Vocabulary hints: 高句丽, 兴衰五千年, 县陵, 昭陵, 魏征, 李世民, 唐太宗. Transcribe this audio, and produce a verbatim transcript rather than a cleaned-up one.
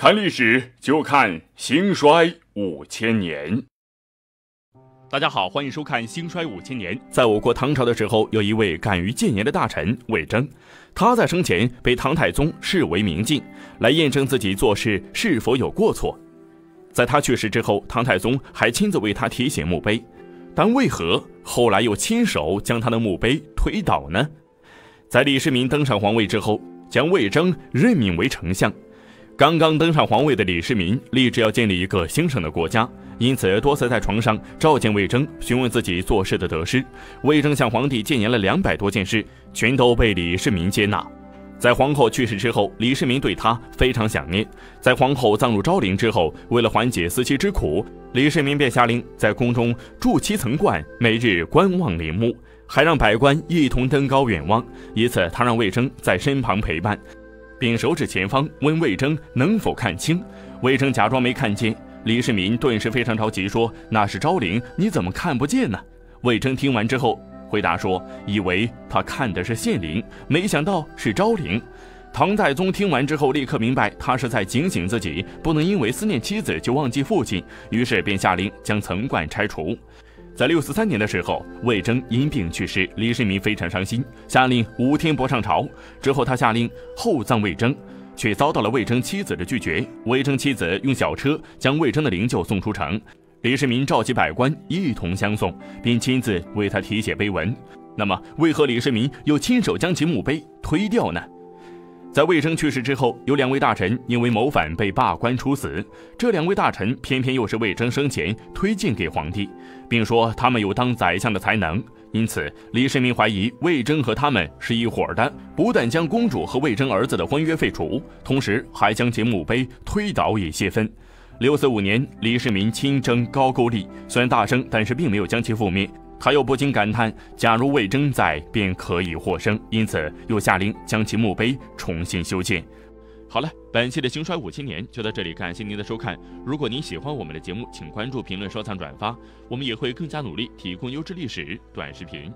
看历史就看兴衰五千年。大家好，欢迎收看《兴衰五千年》。在我国唐朝的时候，有一位敢于谏言的大臣魏征，他在生前被唐太宗视为明镜，来验证自己做事是否有过错。在他去世之后，唐太宗还亲自为他题写墓碑，但为何后来又亲手将他的墓碑推倒呢？在李世民登上皇位之后，将魏征任命为丞相。刚刚登上皇位的李世民立志要建立一个兴盛的国家，因此多次在床上召见魏征，询问自己做事的得失。魏征向皇帝谏言了两百多件事，全都被李世民接纳。在皇后去世之后，李世民对他非常想念。在皇后葬入昭陵之后，为了缓解思妻之苦，李世民便下令在宫中筑七层观，每日观望陵墓，还让百官一同登高远望。以此，他让魏征在身旁陪伴，并手指前方问魏征能否看清。魏征假装没看见，李世民顿时非常着急说：“那是昭陵，你怎么看不见呢？”魏征听完之后回答说：“以为他看的是县陵，没想到是昭陵。”唐太宗听完之后立刻明白他是在警醒自己，不能因为思念妻子就忘记父亲，于是便下令将层冠拆除。在六四三年的时候，魏征因病去世，李世民非常伤心，下令五天不上朝。之后他下令厚葬魏征，却遭到了魏征妻子的拒绝。魏征妻子用小车将魏征的灵柩送出城，李世民召集百官一同相送，并亲自为他题写碑文。那么为何李世民又亲手将其墓碑推掉呢？在魏征去世之后，有两位大臣因为谋反被罢官处死，这两位大臣偏偏又是魏征生前推荐给皇帝，并说他们有当宰相的才能，因此李世民怀疑魏征和他们是一伙的，不但将公主和魏征儿子的婚约废除，同时还将其墓碑推倒以泄愤。六四五年，李世民亲征高句丽，虽然大胜，但是并没有将其覆灭。他又不禁感叹，假如魏征在，便可以获胜，因此又下令将其墓碑重新修建。好了，本期的兴衰五千年就到这里，感谢您的收看。如果您喜欢我们的节目，请关注、评论、收藏、转发，我们也会更加努力提供优质历史短视频。